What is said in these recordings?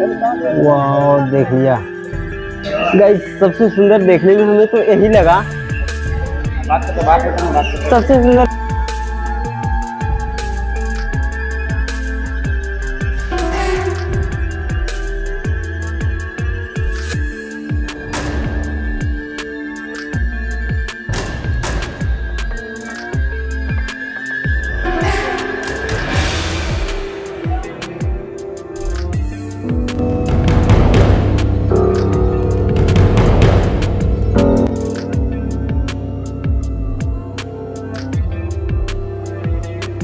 वाह देख लिया गाइस, सबसे सुंदर देखने में हमें तो यही लगा, सबसे सुंदर।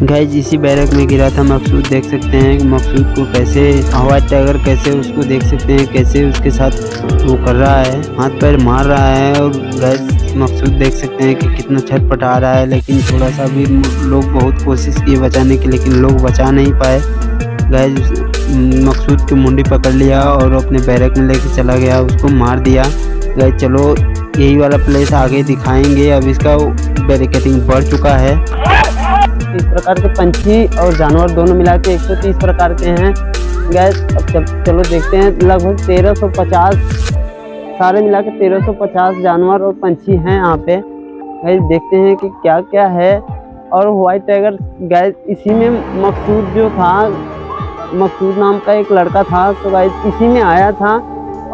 गाइस इसी बैरक में गिरा था मकसूद, देख सकते हैं मकसूद को कैसे हवा टाइगर कैसे उसको देख सकते हैं कैसे उसके साथ वो कर रहा है, हाथ पैर मार रहा है। और गाइस मकसूद देख सकते हैं कि कितना छटपटा रहा है, लेकिन थोड़ा सा भी लोग बहुत कोशिश किए बचाने की लेकिन लोग बचा नहीं पाए। गाइस मकसूद की मुंडी पकड़ लिया और अपने बैरक में लेके चला गया, उसको मार दिया। गाइस चलो यही वाला प्लेस आगे दिखाएंगे, अब इसका बैरिकेटिंग बढ़ चुका है। 30 प्रकार के पंछी और जानवर दोनों मिला के 130 प्रकार के हैं गैस। अब चलो देखते हैं, लगभग 1350 सारे मिला के 1350 जानवर और पंछी हैं यहाँ पे गैस। देखते हैं कि क्या क्या है। और वाइट टाइगर गैस, इसी में मकसूद जो था, मकसूद नाम का एक लड़का था, तो गैस इसी में आया था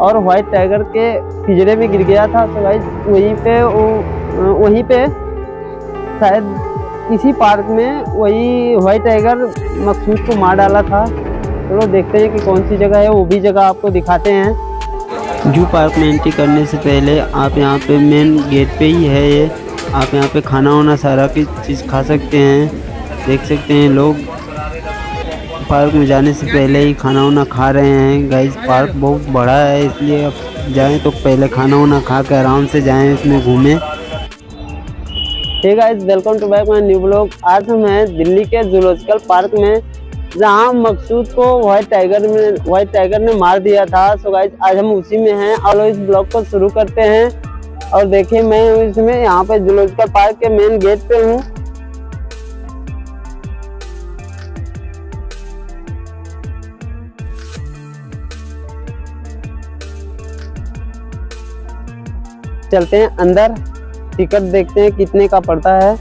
और वाइट टाइगर के पिंजरे में गिर गया था। तो गैस वहीं पे शायद इसी पार्क में वही वाइट टाइगर मकसूद को मार डाला था। चलो देखते हैं कि कौन सी जगह है, वो भी जगह आपको दिखाते हैं। जू पार्क में एंट्री करने से पहले आप यहाँ पे मेन गेट पे ही है ये, आप यहाँ पे खाना वाना सारा की चीज़ खा सकते हैं। देख सकते हैं लोग पार्क में जाने से पहले ही खाना वाना खा रहे हैं। गाइस पार्क बहुत बड़ा है, इसलिए आप जाएँ तो पहले खाना वाना खा के आराम से जाएँ, इसमें घूमें। Hey guys welcome to back my new blog. आज हम हैं दिल्ली के जूलॉजिकल पार्क में, जहां मकसूद को वाइट टाइगर ने मार दिया था। सो गाइस आज हम उसी में हैं और इस ब्लॉग को शुरू करते हैं। और देखिए मैं इसमें यहां पे जूलॉजिकल पार्क के मेन गेट पे हूं। चलते हैं अंदर, टिकट देखते हैं कितने का पड़ता है।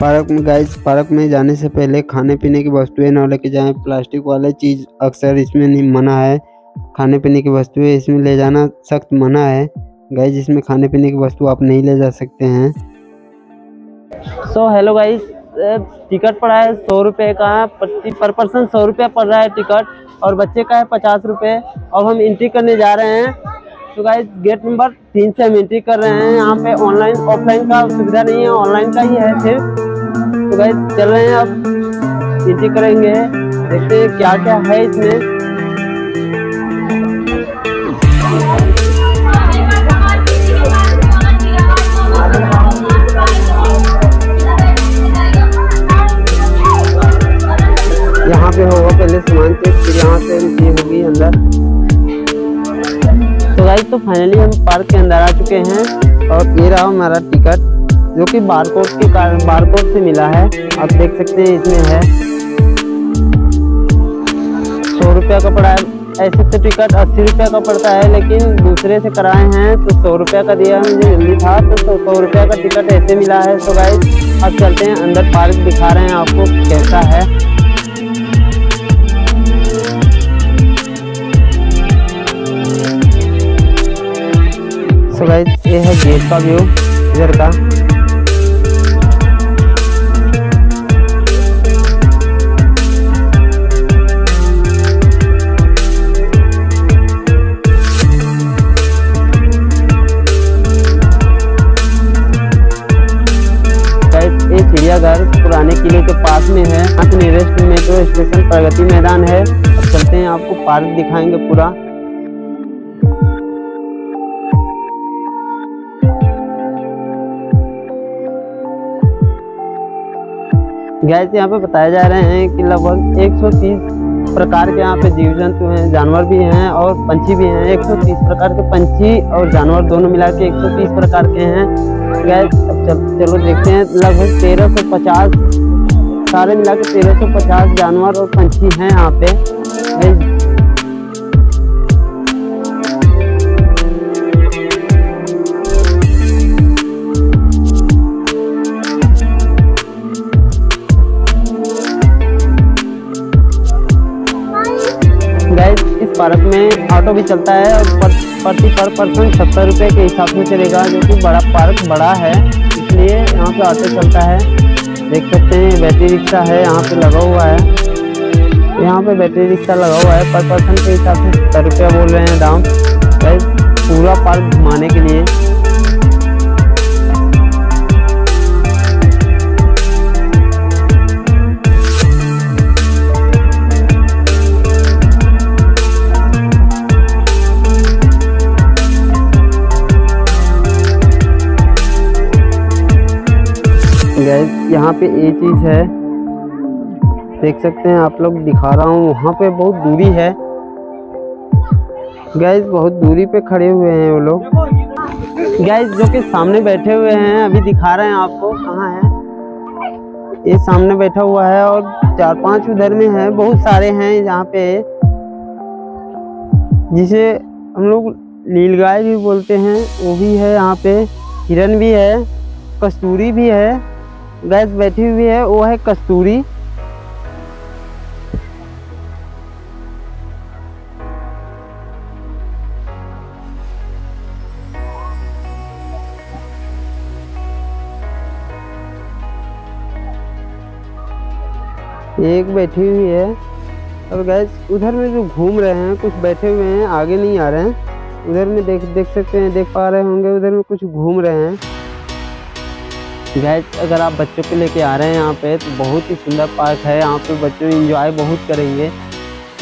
पार्क में गाइस, पार्क में जाने से पहले खाने पीने की वस्तुएं ना लेके जाएं, प्लास्टिक वाले चीज़ अक्सर इसमें नहीं मना है। खाने पीने की वस्तुएं इसमें ले जाना सख्त मना है गाइस, इसमें खाने पीने की वस्तु आप नहीं ले जा सकते हैं। सो हेलो गाइस, टिकट पड़ा है 100 रुपये का, पर पर्सन 100 रुपया पड़ रहा है टिकट, और बच्चे का है 50 रुपये। अब हम एंट्री करने जा रहे हैं। तो गाइस गेट नंबर 3 से हम एंट्री कर रहे हैं। यहाँ पे ऑनलाइन ऑफलाइन का सुविधा नहीं है, ऑनलाइन का ही है सिर्फ। तो गाइस चल रहे हैं, अब एंट्री करेंगे, देखते हैं क्या क्या है इसमें। यहाँ पे होगा पहले सामान चेक, फिर यहाँ से ये होगी अंदर। तो गाइस तो फाइनली हम पार्क के अंदर आ चुके हैं, और ये रहा हमारा टिकट जो कि बारकोड के कारण बारकोड से मिला है, आप देख सकते हैं इसमें है। 100 रुपया का पड़ा है, ऐसे तो टिकट 80 रुपया का पड़ता है, लेकिन दूसरे से कराए हैं तो 100 रुपया का दिया, मुझे जल्दी था तो 100 रुपया का टिकट ऐसे मिला है। तो गाइस अब चलते हैं अंदर, पार्क दिखा रहे हैं आपको कैसा है। तो गाइस ये है गेट का व्यू इधर का। ये चिड़ियाघर पुराने किले के पास में है, nearest metro station Pragati Maidan है। अब चलते हैं, आपको पार्क दिखाएंगे पूरा। गाइस यहाँ पे बताया जा रहे हैं कि लगभग 130 प्रकार के यहाँ पे जीव जंतु हैं, जानवर भी हैं और पंछी भी हैं। 130 प्रकार के पंछी और जानवर दोनों मिला के 130 प्रकार के हैं गाइस। अब चलो देखते हैं, लगभग 1350 सारे मिला के 1350 जानवर और पंछी हैं यहाँ पे। गाइस इस पार्क में ऑटो भी चलता है और पर पर्सन 70 रुपये के हिसाब से चलेगा, जो कि बड़ा पार्क बड़ा है इसलिए यहाँ पे ऑटो चलता है। देख सकते हैं बैटरी रिक्शा है यहाँ पे लगा हुआ है, पर पर्सन के हिसाब से 70 रुपया बोल रहे हैं दाम। गाइस पूरा पार्क घुमाने के लिए यहाँ पे ये चीज है, देख सकते हैं आप लोग, दिखा रहा हूँ। वहाँ पे बहुत दूरी है गाइस, बहुत दूरी पे खड़े हुए हैं वो लोग। गाइस जो कि सामने बैठे हुए हैं, अभी दिखा रहे हैं आपको कहाँ है। ये सामने बैठा हुआ है और 4-5 उधर में है, बहुत सारे हैं यहाँ पे, जिसे हम लोग नीलगाय भी बोलते हैं वो भी है यहाँ पे। हिरन भी है, कस्तूरी भी है। गैस बैठी हुई है, वो है कस्तूरी। एक बैठी हुई है और गैस उधर में जो घूम रहे हैं, कुछ बैठे हुए हैं, आगे नहीं आ रहे हैं। उधर में देख सकते हैं, देख पा रहे होंगे, उधर में कुछ घूम रहे हैं। गाइस अगर आप बच्चों को लेके आ रहे हैं यहाँ पे तो बहुत ही सुंदर पार्क है, यहाँ पे बच्चे एंजॉय बहुत करेंगे,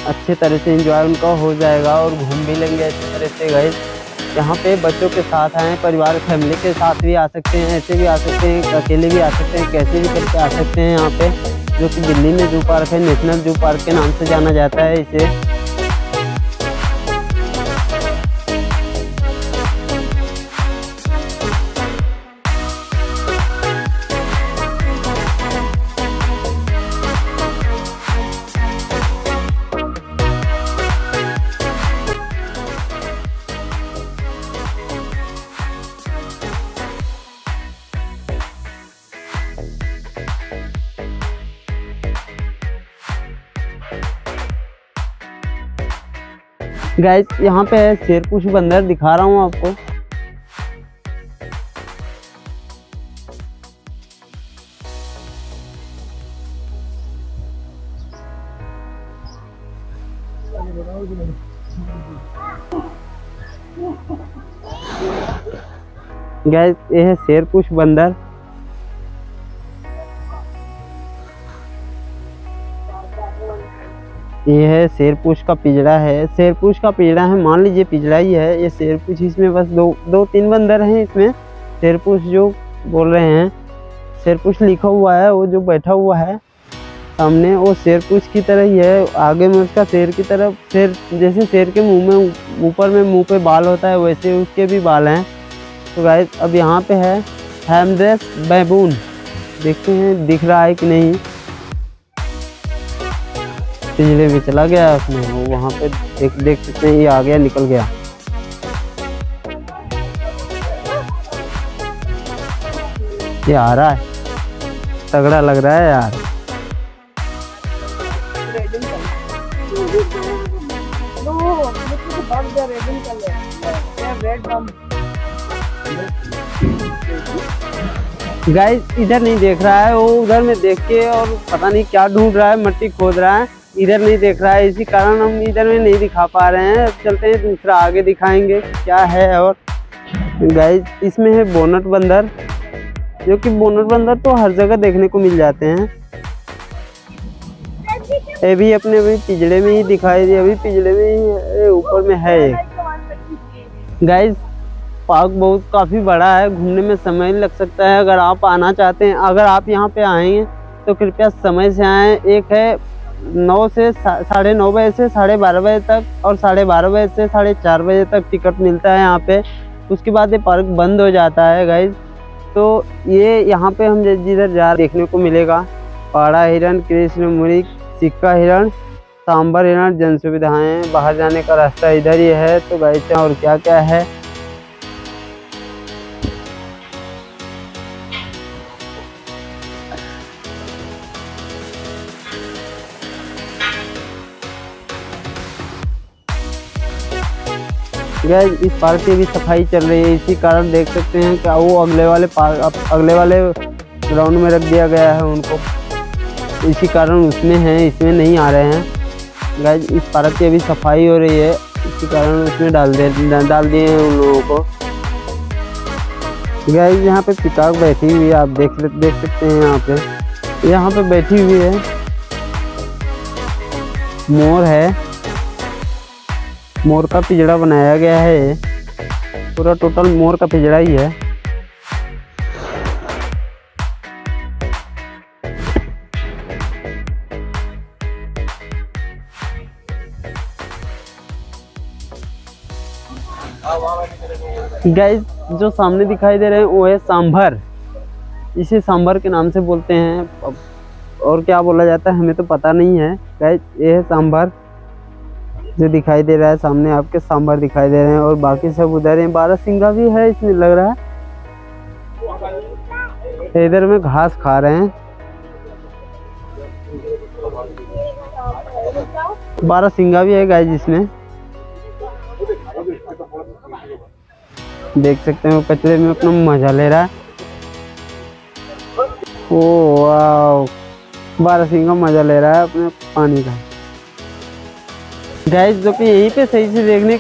अच्छे तरह से एंजॉय उनका हो जाएगा और घूम भी लेंगे अच्छी तरह से। गाइस यहाँ पे बच्चों के साथ आएँ, परिवार फैमिली के साथ भी आ सकते हैं, ऐसे भी आ सकते हैं, अकेले भी आ सकते हैं, कैसे भी करके आ सकते हैं यहाँ पे। जो कि दिल्ली में जू पार्क है, नेशनल जू पार्क के नाम से जाना जाता है इसे। गाइस यहाँ पे है शेरपुश बंदर, दिखा रहा हूँ आपको। गाइस ये है शेरपुश बंदर। ये है शेरपुश का पिंजरा है, मान लीजिए पिंजरा ही है ये शेरपुश। इसमें बस 2-3 बंदर हैं इसमें। शेरपुश जो बोल रहे हैं, शेरपुश लिखा हुआ है, वो जो बैठा हुआ है सामने वो शेरपुश की तरह ही है। आगे में उसका शेर की तरह, शेर जैसे शेर के मुंह में ऊपर में मुंह पे बाल होता है वैसे उसके भी बाल हैं। तो गाइस अब यहाँ पे है हैमड्रेस बैबून, देखते हैं दिख रहा है कि नहीं। पिंजरे में चला गया उसमें, वो वहाँ पे देख सकते हैं, ये आ गया, निकल गया। ये आ रहा है, तगड़ा लग रहा है यार। गाइस इधर नहीं देख रहा है वो, उधर में देख के और पता नहीं क्या ढूंढ रहा है, मिट्टी खोद रहा है। इधर नहीं देख रहा है, इसी कारण हम इधर में नहीं दिखा पा रहे हैं। अब चलते हैं दूसरा, आगे दिखाएंगे क्या है। और गाइस इसमें है बोनट बंदर, जो कि बोनट बंदर तो हर जगह देखने को मिल जाते हैं। ये भी अपने अभी पिंजरे में ही दिखाई दिया, अभी पिंजरे में ही ऊपर में है। गाइस पार्क काफ़ी बड़ा है, घूमने में समय लग सकता है। अगर आप आना चाहते हैं, अगर आप यहाँ पे आएंगे तो कृपया समय से आएँ। एक है 9 से 9:30 बजे से 12:30 बजे तक, और 12:30 बजे से 4:30 बजे तक टिकट मिलता है यहाँ पे। उसके बाद ये पार्क बंद हो जाता है गाइज। तो ये यहाँ पे हम जिधर जा देखने को मिलेगा। पाड़ा हिरण, कृष्ण मुरी, सिक्का हिरण, सांबर हिरण जन सुविधाएँ। बाहर जाने का रास्ता इधर ही है। तो गाइस और क्या क्या है गाइस, इस पार्क की भी सफाई चल रही है, इसी कारण देख सकते हैं कि वो अगले वाले ग्राउंड में रख दिया गया है उनको, इसी कारण उसमें हैं, इसमें नहीं आ रहे हैं। गाइस इस पार्क की अभी सफाई हो रही है, इसी कारण उसमें डाल दिए हैं उन लोगों को। गाइस यहाँ पे पिकॉक बैठी हुई है, आप देख सकते हैं यहाँ पे बैठी हुई है। मोर है, मोर का पिंजड़ा बनाया गया है, पूरा टोटल मोर का पिंजड़ा ही है। गाइस जो सामने दिखाई दे रहे हैं वो है सांभर, इसे सांभर के नाम से बोलते हैं और क्या बोला जाता है हमें तो पता नहीं है। गाइस ये है सांभर जो दिखाई दे रहा है सामने, आपके सांभर दिखाई दे रहे हैं और बाकी सब उधर हैं। बारहसिंगा भी है इसमें लग रहा है, इधर में घास खा रहे हैं बारहसिंगा भी है गाइस इसमें, देख सकते हैं वो कचरे में अपना मजा ले रहा है। ओ वाह, बारहसिंगा मजा ले रहा है अपने पानी का। गाइस जो कि यहीं पे सही से देखने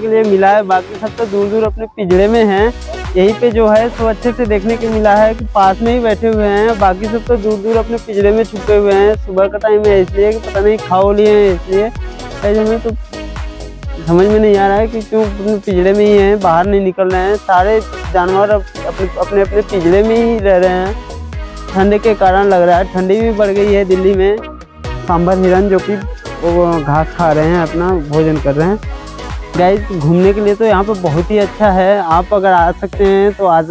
के लिए मिला है, बाकी सब तो दूर दूर अपने पिंजड़े में हैं। यहीं पे जो है सो अच्छे से देखने के मिला है कि पास में ही बैठे हुए हैं, बाकी सब तो दूर दूर अपने पिंजड़े में छुपे हुए हैं। सुबह का टाइम है इसलिए कि पता नहीं खा लिए हैं, इसलिए गाइस हमें तो समझ में नहीं आ रहा है कि क्यों अपने पिंजड़े में ही हैं, बाहर नहीं निकल रहे हैं। सारे जानवर अपने अपने पिंजड़े में ही रह रहे हैं, ठंड के कारण लग रहा है। ठंडी भी बढ़ गई है दिल्ली में। सांभर हिरण जो कि वो घास खा रहे हैं, अपना भोजन कर रहे हैं। गाइस घूमने के लिए तो यहाँ पे बहुत ही अच्छा है, आप अगर आ सकते हैं तो आज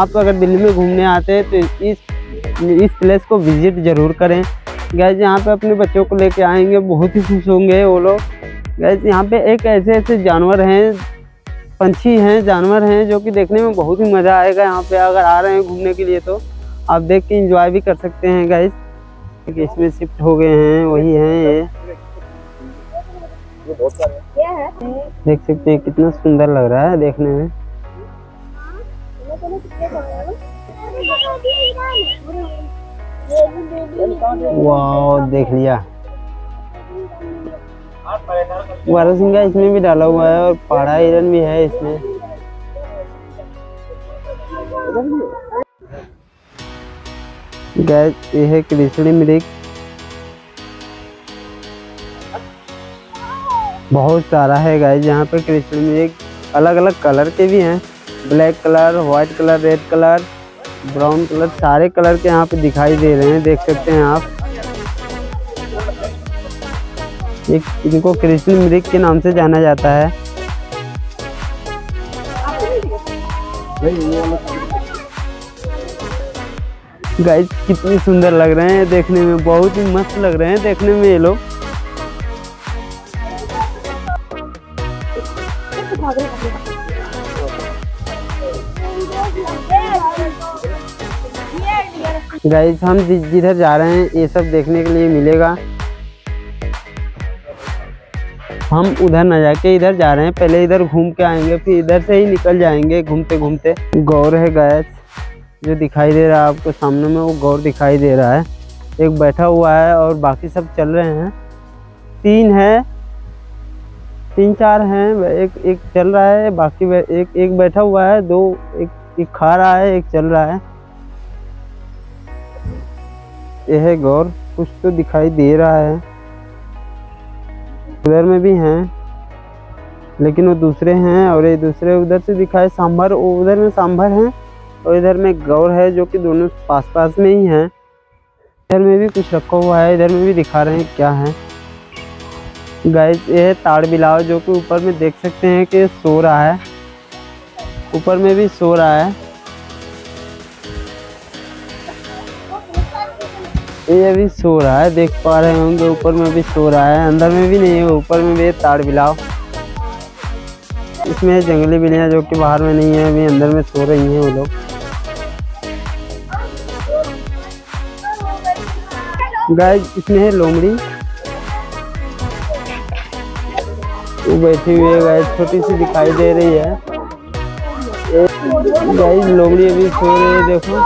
आप अगर दिल्ली में घूमने आते हैं तो इस प्लेस को विजिट ज़रूर करें। गाइस यहाँ पे अपने बच्चों को लेके आएंगे, बहुत ही खुश होंगे वो लोग। गाइस यहाँ पे एक ऐसे जानवर हैं, पंछी हैं, जानवर हैं जो कि देखने में बहुत ही मज़ा आएगा। यहाँ पर अगर आ रहे हैं घूमने के लिए तो आप देख के इंजॉय भी कर सकते हैं। गाइस इसमें शिफ्ट हो गए हैं, वही हैं, ये बहुत सारे है, देख सकते हैं कितना सुंदर लग रहा है देखने में। वाह, देख लिया बारहसिंगा इसमें भी डाला हुआ है और पाड़ा हिरण भी है इसमें। गाइस ये है कृष्ण मृग, बहुत सारा है। गाइस यहाँ पे कृष्ण मृग अलग अलग कलर के भी हैं, black colour, white colour, red colour, brown colour, सारे कलर के यहाँ पे दिखाई दे रहे हैं, देख सकते हैं आप। इनको कृष्ण मृग के नाम से जाना जाता है। गाइस कितनी सुंदर लग रहे हैं देखने में, बहुत ही मस्त लग रहे हैं देखने में ये लोग। गाइस हम जिधर जा रहे हैं ये सब देखने के लिए मिलेगा, हम उधर ना जाके इधर जा रहे हैं, पहले इधर घूम के आएंगे फिर इधर से ही निकल जाएंगे घूमते घूमते। गौर है गाइस जो दिखाई दे रहा है आपको सामने में, वो गौर दिखाई दे रहा है, एक बैठा हुआ है और बाकी सब चल रहे हैं। तीन चार हैं, एक चल रहा है, बाकी एक बैठा हुआ है, एक खा रहा है, एक चल रहा है। यह है गौर, कुछ तो दिखाई दे रहा है। उधर में भी हैं लेकिन वो दूसरे हैं और ये दूसरे उधर से दिखाए सांभर, उधर में सांभर हैं और इधर में गौर है जो कि दोनों पास पास में ही हैं। इधर में भी कुछ रखा हुआ है, इधर में भी दिखा रहे हैं क्या है। गाइस ये है ताड़ बिलाव जो कि ऊपर में देख सकते हैं कि सो रहा है, ऊपर में भी सो रहा है। ये अभी सो रहा है, देख पा रहे होंगे ऊपर में भी सो रहा है, अंदर में भी नहीं है, ऊपर में भी। ताड़ बिलाव इसमें जंगली बिल्लियाँ जो कि बाहर में नहीं है, अभी अंदर में सो रही हैं वो लोग। गाइस इसमें है लोमड़ी, वो बैठी हुई है गाइस, छोटी सी दिखाई दे रही है। गाइस लोमड़ी अभी सो रही है, देखो।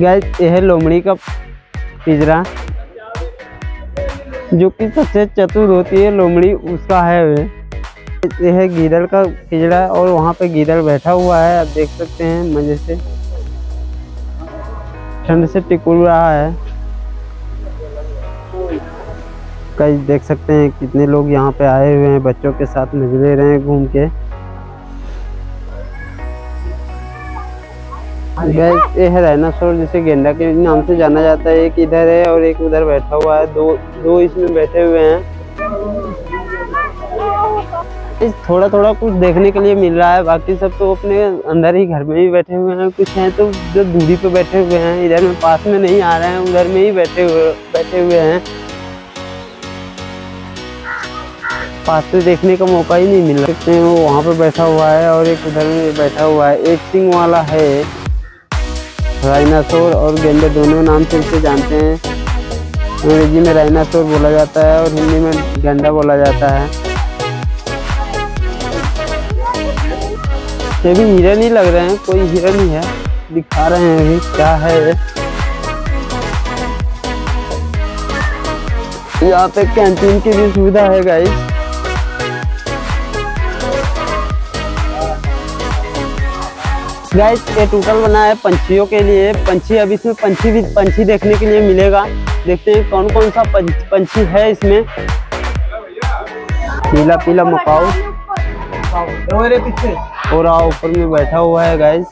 गाइस यह लोमड़ी का पिंजरा, जो कि सबसे चतुर होती है लोमड़ी, उसका है वे। यह गीदड़ का पिंजरा और वहाँ पे गीदड़ बैठा हुआ है, आप देख सकते हैं, मजे से ठंड से टिकुर रहा है। गाइस देख सकते हैं कितने लोग यहाँ पे आए हुए हैं, बच्चों के साथ मजे ले रहे हैं घूम के। गाइस ये है डायनासोर, जिसे गेंडा के नाम से जाना जाता है। एक इधर है और एक उधर बैठा हुआ है, दो इसमें बैठे हुए हैं। इस थोड़ा थोड़ा कुछ देखने के लिए मिल रहा है, बाकी सब तो अपने अंदर ही घर में ही बैठे हुए हैं। कुछ हैं तो जो दूरी पे बैठे हुए हैं, इधर में पास में नहीं आ रहे हैं, उधर में ही बैठे हुए हैं। पास से देखने का मौका ही नहीं मिल रहा। सकते हैं वो वहाँ पे बैठा हुआ है और एक उधर में बैठा हुआ है। एक सिंह वाला है राइनासोर, और गेंडे दोनों नाम से इसे जानते हैं। अंग्रेजी में राइनासोर बोला जाता है और हिंदी में गेंडा बोला जाता है। ये भी हिरन ही लग रहे हैं, कोई हिरन ही है, दिखा रहे हैं अभी क्या है। यहाँ पे कैंटीन की भी सुविधा है गाइस। गाइस ये टूटल बना है पंछियों के लिए, पंछी अभी इसमें पंछी देखने के लिए मिलेगा। देखते हैं कौन कौन सा पंछी है इसमें। पीला पीला मकाऊ और ऊपर में बैठा हुआ है गाइस,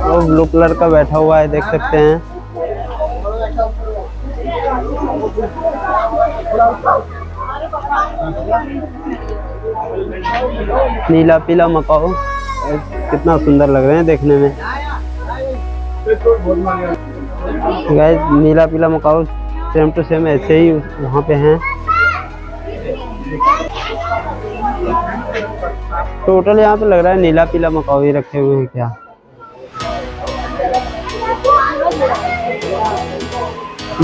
और ब्लू कलर का बैठा हुआ है, देख सकते हैं। नीला पीला मकाऊ कितना सुंदर लग रहे हैं देखने में। गाइस नीला पीला मकाऊ सेम टू सेम ऐसे ही वहाँ पे हैं। टोटल यहाँ पे लग रहा है नीला पीला मकाऊ ही रखे हुए हैं क्या।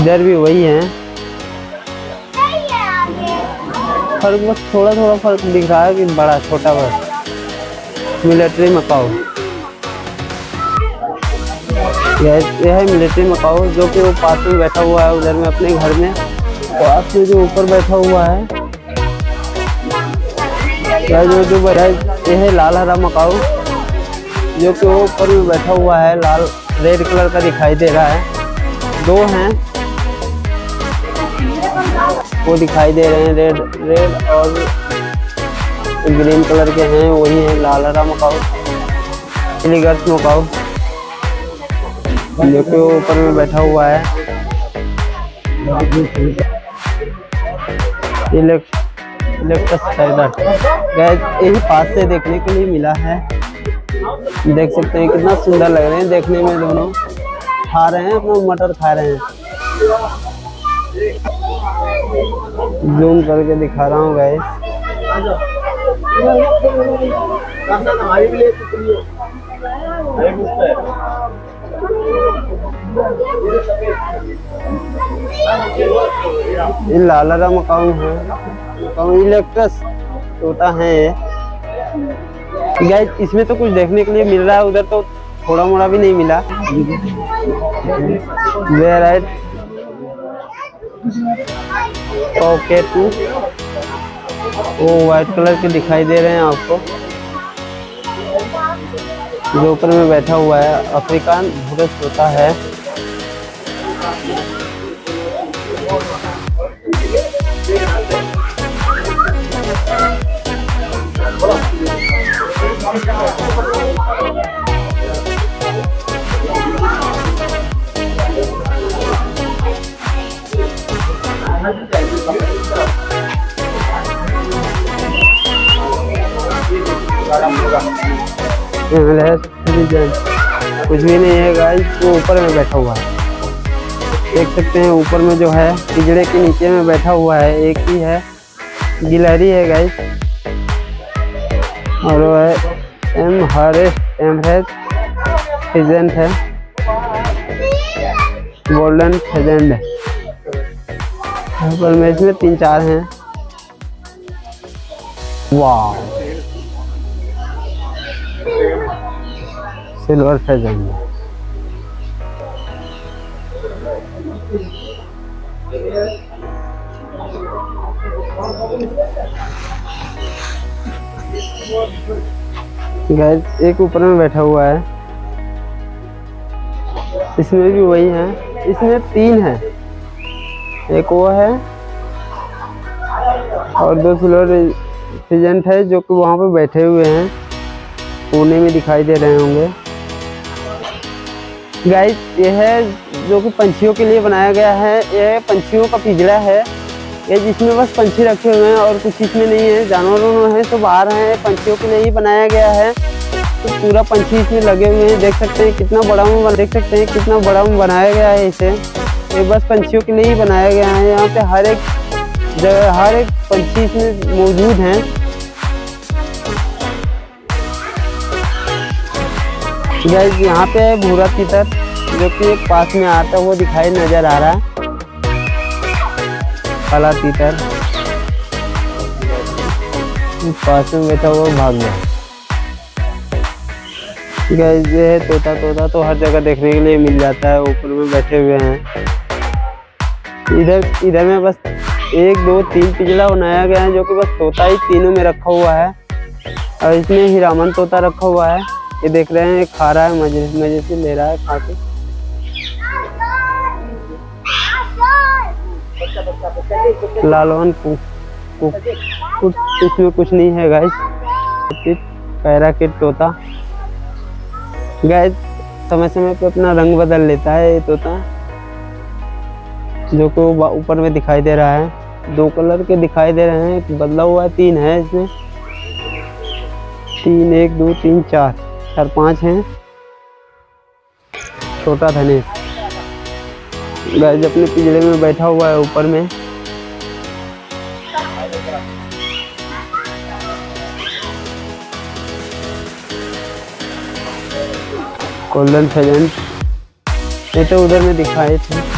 इधर भी वही है, फर्क बस थोड़ा थोड़ा फर्क दिख रहा है कि बड़ा छोटा बस। मिलिट्री मकाऊ, यह है मिलिट्री मकाऊ, जो कि वो पास में बैठा हुआ है उधर में अपने घर में, पास में जो ऊपर बैठा हुआ है। यह जो बड़ा, यह है लाल हरा मकाऊ, जो कि वो ऊपर में बैठा हुआ है, लाल रेड कलर का दिखाई दे रहा है। दो हैं वो दिखाई दे रहे हैं, रेड और ग्रीन कलर के हैं, वही है लाल हरा मकाऊ, एलिगर्स मकाऊ, जो कि ऊपर में बैठा हुआ है। यही पास से देखने के लिए मिला है, देख सकते हैं कितना सुंदर लग रहे हैं देखने में। दोनों खा रहे हैं, अपना मटर खा रहे हैं, जूम करके दिखा रहा हूँ गाइस। ये लालरा मकाऊ है, इलेक्ट्रस तोता है गाइस। इसमें तो कुछ देखने के लिए मिल रहा है, उधर तो थोड़ा मोड़ा भी नहीं मिला। वेराइट पॉकेट वो वाइट कलर के दिखाई दे रहे हैं आपको, जो ऊपर में बैठा हुआ है। अफ्रीकान भूरा तोता है, कुछ भी नहीं है गाइस, वो ऊपर में बैठा हुआ है, देख सकते हैं ऊपर में जो है पिंजड़े के नीचे में बैठा हुआ है। एक ही है गिलहरी है गाइस, और वो है एमहरेस फेजेंट है, गोल्डन फेजेंट है। में इसमें 3-4 हैं। वाह, सिल्वर फेजेंट। गाइस एक ऊपर में बैठा हुआ है, इसमें भी वही है, इसमें 3 है, एक वो है और 2 सिल्वर फेजेंट है जो कि वहाँ पे बैठे हुए हैं, कोने में दिखाई दे रहे होंगे। गाइस यह है जो कि पंछियों के लिए बनाया गया है, यह पंछियों का पिंजरा है, ये जिसमें बस पंछी रखे हुए हैं और कुछ इसमें नहीं है, जानवरों में है सब आ रहे हैं, पंछियों के लिए ही बनाया गया है। तो पूरा पंछी इसमें लगे हुए हैं, देख सकते हैं कितना बड़ा में, देख सकते हैं कितना बड़ा में बनाया गया है इसे, ये बस पंछियों के लिए ही बनाया गया है। यहाँ पे हर एक पंछी इसमें मौजूद हैं। गाइस यहाँ पे है भूरा तीतर जो कि एक पास में आता हुआ दिखाई नजर आ रहा है, काला तीतर पास में बैठा हुआ भाग गया। गाइस ये है तोता, तोता तो हर जगह देखने के लिए मिल जाता है, ऊपर में बैठे हुए हैं। इधर में बस 1, 2, 3 पिंजड़ा बनाया गया है जो कि बस तोता ही तीनों में रखा हुआ है, और इसमें हिरामन तोता रखा हुआ है, ये देख रहे हैं खा रहा है, मजे से ले रहा है खा के। लालवन कुछ इसमें कुछ नहीं है गाइस, पैराकिट तोता। गाइस समय समय पे अपना रंग बदल लेता है ये तोता, जो को ऊपर में दिखाई दे रहा है, 2 कलर के दिखाई दे रहे हैं, तो बदला हुआ है, 3 है इसमें, 3, 1, 2, 3, 4, 5 हैं। छोटा धनेश गाइस अपने पिंजरे में बैठा हुआ है ऊपर में। गोल्डन फेजेंट ये तो उधर में दिखाए थे।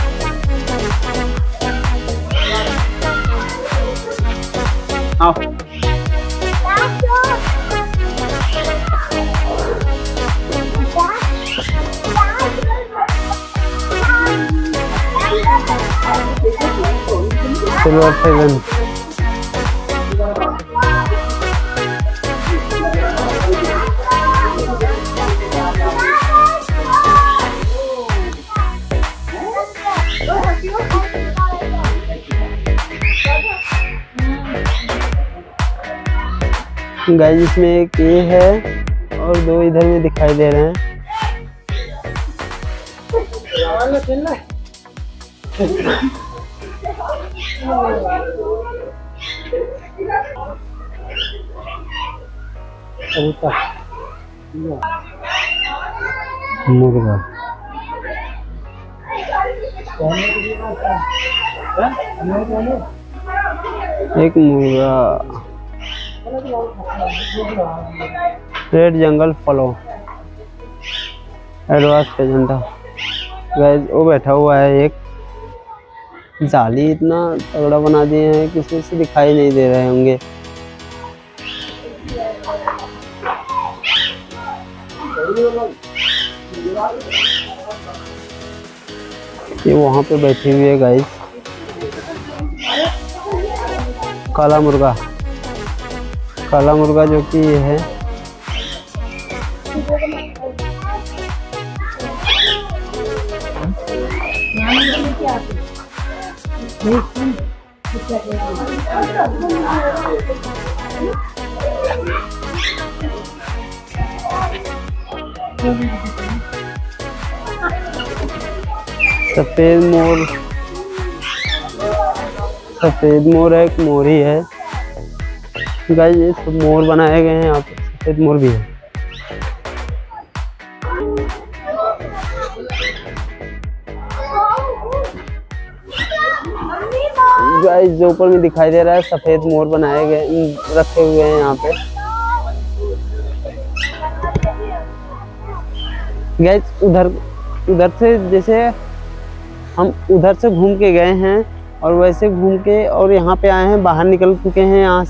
सिल्वर फेजेंट गाइस इसमें एक ये है और 2 इधर में दिखाई दे रहे हैं। मुर्गा एक मुर्गा, red jungle fowl Edwards pageant guys वो बैठा हुआ है। एक जाली इतना तगड़ा बना दिए हैं किसी से दिखाई नहीं दे रहे होंगे। ये वहाँ पे बैठी हुई है गाइस, काला मुर्गा जो कि ये है। सफेद मोर है, एक मोर ही है गाइस, ये सब मोर बनाए गए हैं यहाँ पे, सफेद मोर भी है। गाइस जो ऊपर में दिखाई दे रहा है सफेद मोर बनाए गए रखे हुए हैं यहाँ पे। गाइस उधर से जैसे हम उधर से घूम के गए हैं और वैसे घूम के और यहाँ पे आए हैं, बाहर निकल चुके हैं यहाँ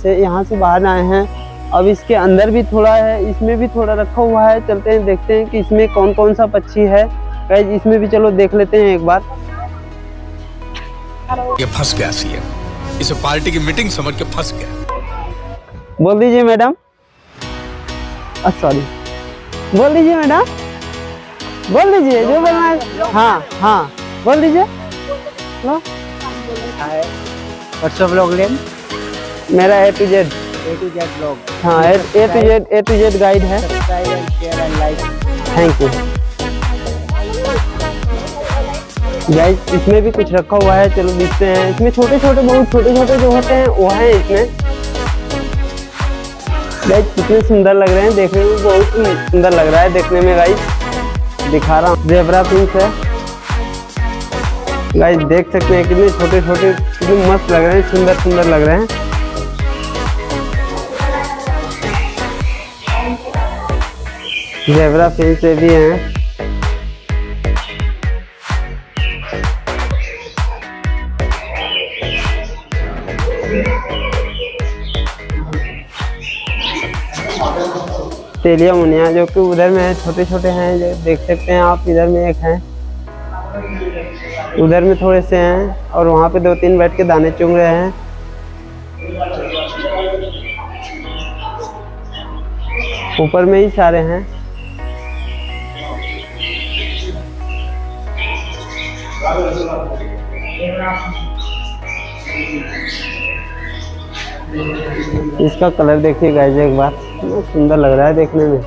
से बाहर आए हैं। अब इसके अंदर भी थोड़ा है, इसमें भी थोड़ा रखा हुआ है, चलते हैं देखते हैं कि इसमें कौन कौन सा पक्षी है। गाइस इसमें भी चलो देख लेते हैं एक बार। ये फंस गया सीएम, इसे पार्टी की मीटिंग समझ के फंस गया। बोल दीजिए मैडम, सॉरी बोल दीजिए मैडम, बोल दीजिए जो बोलना है। हाँ हाँ बोल दीजिए। व्हाट्सअप ब्लॉग नेम मेरा A2Z ब्लॉग। हाँ A2Z गाइड है। Thank you. गाइस इसमें भी कुछ रखा हुआ है, चलो देखते हैं। इसमें बहुत छोटे छोटे जो होते हैं वो है इसमें। गाइस कितने सुंदर लग रहे हैं देखने में, बहुत सुंदर लग रहा है देखने में। गाइस दिखा रहा हूँ, जेब्रा पिंक है। गाइस देख सकते हैं कितने छोटे छोटे, कितने मस्त लग रहे हैं, सुंदर लग रहे हैं। जेब्रा फिन से भी हैं। तेलिया मुनिया जो कि उधर में है, छोटे छोटे हैं जो देख सकते हैं आप। इधर में एक है, उधर में थोड़े से हैं और वहाँ पे दो तीन बैठ के दाने चुग रहे हैं। ऊपर में ही सारे हैं। इसका कलर देखिए गाइस एक बार, सुंदर लग रहा है देखने में।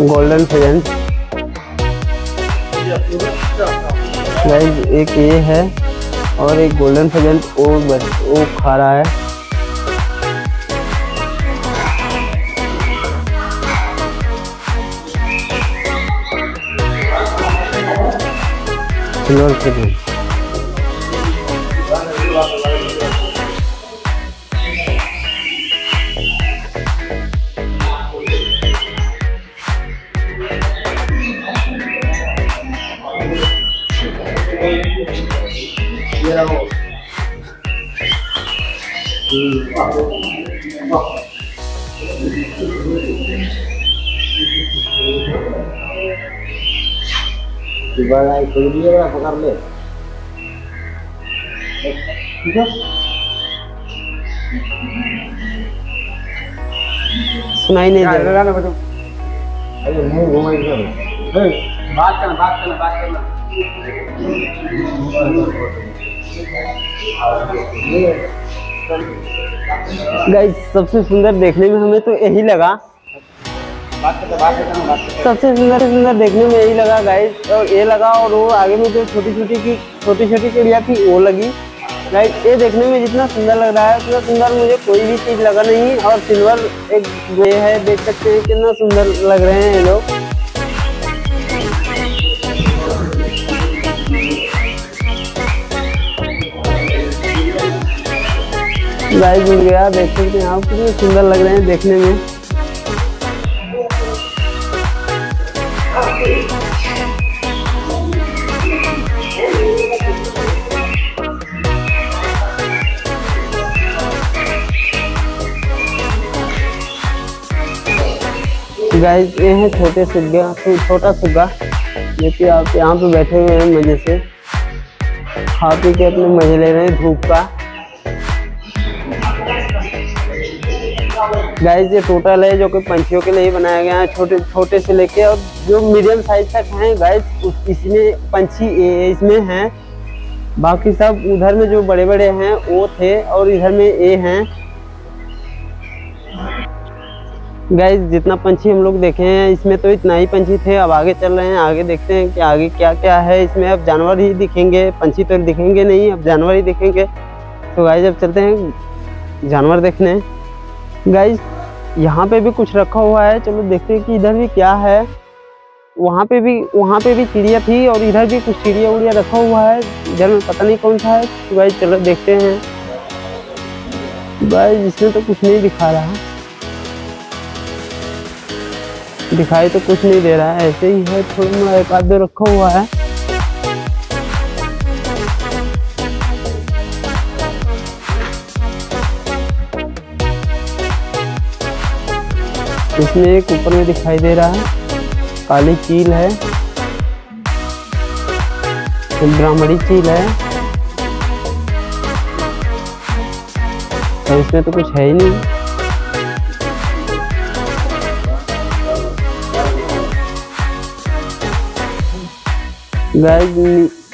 Golden fin. गाइस एक ये है और एक गोल्डन फिजन वो खा रहा है। Silver pheasant. पकड़ ले ठीक है। सुनाई नहीं दे रहा ना बच्चों। अरे मुंह घुमाएगा, बात करना गाइस सबसे सुंदर देखने में हमें तो यही लगा, सबसे सुंदर देखने में यही लगा गाइस। और ये लगा और वो आगे में जो छोटी छोटी चिड़िया थी वो लगी। गाइस ये देखने में जितना सुंदर लग रहा है उतना सुंदर मुझे कोई भी चीज़ लगा नहीं। और सिल्वर एक ये है, देख सकते हैं कितना सुंदर लग रहे हैं ये लोग। गाइस मिल गया, देख सकते हैं आप कितने सुंदर लग रहे हैं देखने में। गाइस ये है छोटा सुग्गा जो कि आप यहाँ पे बैठे हुए हैं, मजे से खा पी के अपने मजे ले रहे हैं धूप का। गाइस ये टोटल है जो कि पंछियों के लिए ही बनाया गया है, छोटे से लेके और जो मीडियम साइज तक हैं। गाइस इसमें पंछी इसमें हैं, बाकी सब उधर में जो बड़े बड़े हैं वो थे और इधर में ये हैं। गाइस जितना पंछी हम लोग देखे हैं इसमें तो इतना ही पंछी थे। अब आगे चल रहे हैं, आगे देखते हैं कि आगे क्या क्या है इसमें। अब जानवर ही दिखेंगे, पंछी तो दिखेंगे नहीं, अब जानवर ही दिखेंगे। तो गाइस अब चलते हैं जानवर देखने। गाइस यहाँ पे भी कुछ रखा हुआ है, चलो देखते हैं कि इधर भी क्या है। वहाँ पे भी चिड़िया थी और इधर भी कुछ चिड़िया उड़िया रखा हुआ है, इधर में पता नहीं कौन सा है। तो गाइस चलो देखते हैं। गाइस इसमें तो कुछ नहीं दिखा रहा है, दिखाई तो कुछ नहीं दे रहा है, ऐसे ही है। थोड़ा एक आध दो रखा हुआ है। इसमें एक ऊपर में दिखाई दे रहा है, काली चील है, ब्राह्मणी चील है, और इसमें तो कुछ है ही नहीं। गाइस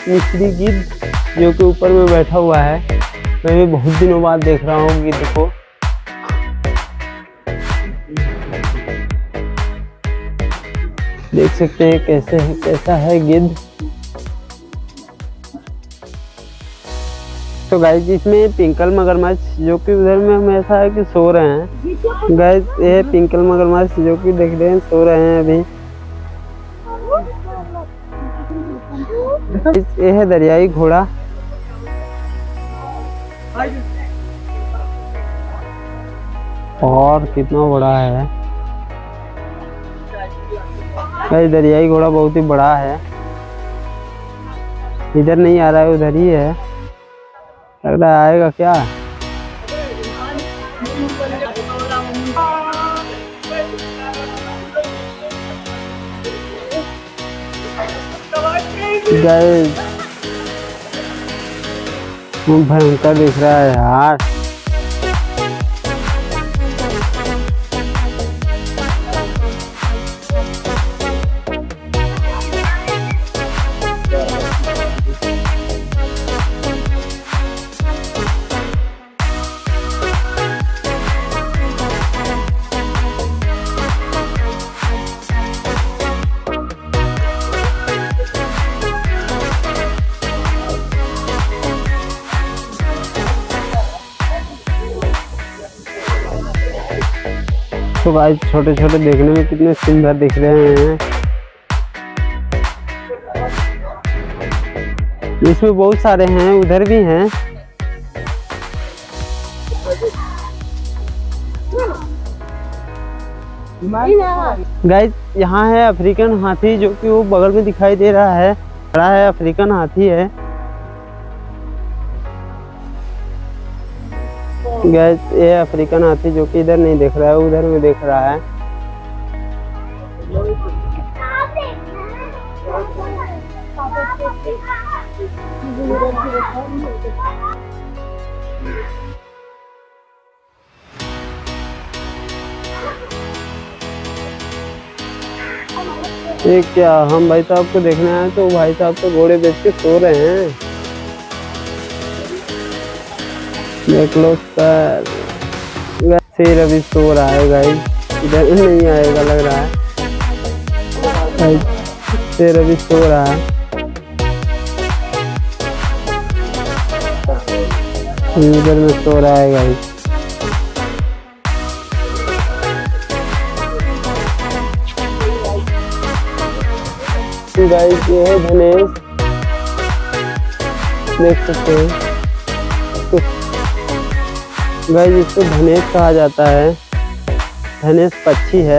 मिस्री गिद्ध जो कि ऊपर में बैठा हुआ है, मैं भी बहुत दिनों बाद देख रहा हूँ गिद्ध को। देख सकते हैं कैसे है, कैसा है गिद्ध। तो गाइस इसमें पिंकल मगरमच्छ जो कि उधर में हमेशा है कि सो रहे हैं। गाइस ये पिंकल मगरमच्छ जो कि देख रहे हैं सो रहे हैं अभी। ये है दरियाई घोड़ा। और कितना बड़ा है भाई, दरियाई घोड़ा बहुत ही बड़ा है। इधर नहीं आ रहा है, उधर ही है, लग रहा है। आएगा क्या? गाइस भयंकर दिख रहा है यार। तो गाइस छोटे छोटे देखने में कितने सुंदर दिख रहे हैं। इसमें बहुत सारे हैं, उधर भी हैं। गाइस यहाँ है अफ्रीकन हाथी जो कि वो बगल में दिखाई दे रहा है, बड़ा है, अफ्रीकन हाथी है। गाइस ये अफ्रीकन हाथी जो कि इधर नहीं देख रहा है, उधर में देख रहा है। ये क्या, हम भाई साहब को देखने आए तो भाई साहब तो घोड़े बेच के सो रहे हैं। शेर अभी सो रहा है गाइस, इधर नहीं आएगा लग रहा है, शेर अभी सो रहा है। इधर में सो रहा है गाइस। गाइस ये है धनेश, देख सकते हैं। गाइस इसको धनेश कहा जाता है, धनेश पक्षी है।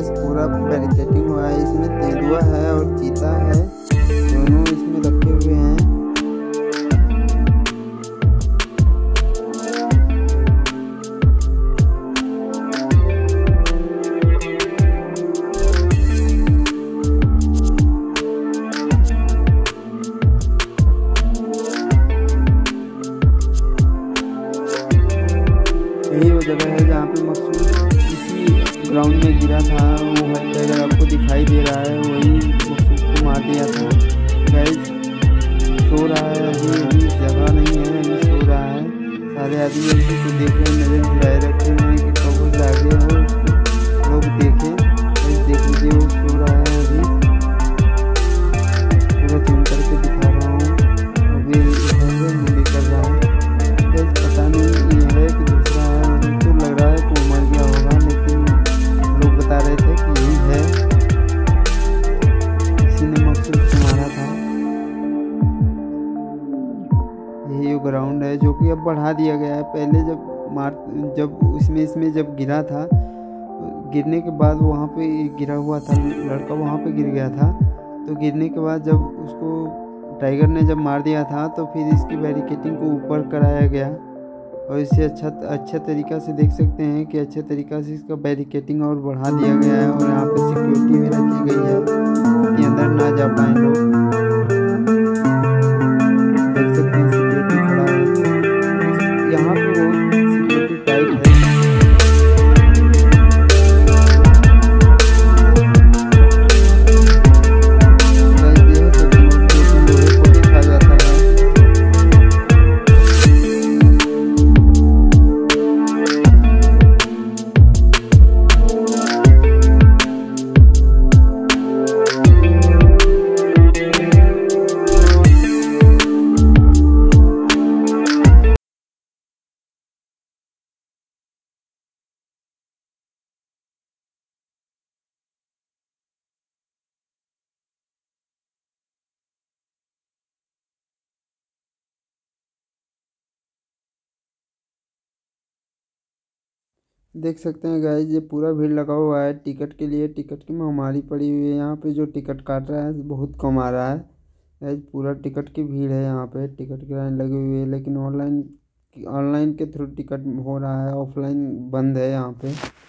पूरा बैरिकेटिंग हुआ है, इसमें तेंदुआ है और चीता है, दोनों इसमें रखे हुए हैं। यही वो जगह है जहाँ पे मकसूद इसी ग्राउंड में गिरा था, वो अगर आपको दिखाई दे रहा है वही मकसूद को मार दिया था। गाइस सो रहा है, अभी जगह नहीं है, अभी सो रहा है। सारे आदमी इसको देख रहे हैं, नजर बुलाए रखे हैं कि कब जागे हो लोग देखें। देख लीजिए वो सो रहा है, अभी पूरा जूम करके दिखा रहा हूँ। अभी निकल रहा है, पता नहीं है कि दूसरा है। उनको लग रहा है कि मर गया होगा, लेकिन लोग बता रहे थे कि यही है, इसी ने मकसूद से मारा था। यही वो ग्राउंड है जो कि अब बढ़ा दिया गया है। पहले जब इसमें जब गिरा था, गिरने के बाद वहाँ पे गिरा हुआ था लड़का, वहाँ पे गिर गया था। तो गिरने के बाद जब उसको टाइगर ने जब मार दिया था, तो फिर इसकी बैरिकेटिंग को ऊपर कराया गया। और इसे अच्छा तरीक़ा से देख सकते हैं कि अच्छे तरीक़ा से इसका बैरिकेटिंग और बढ़ा दिया गया है। और यहाँ पे सिक्योरिटी भी रखी गई है कि अंदर ना जा पाए लोग। देख सकते हैं सिक्योरिटी खड़ा है यहाँ पे, वो सिक्योरिटी टाइट है। देख सकते हैं गाइस, ये पूरा भीड़ लगा हुआ है टिकट के लिए। टिकट की महामारी पड़ी हुई है। यहाँ पे जो टिकट काट रहा है बहुत कम आ रहा है। गाइस पूरा टिकट की भीड़ है यहाँ पे, टिकट की लाइन लगी हुई है। लेकिन ऑनलाइन के थ्रू टिकट हो रहा है, ऑफलाइन बंद है यहाँ पे।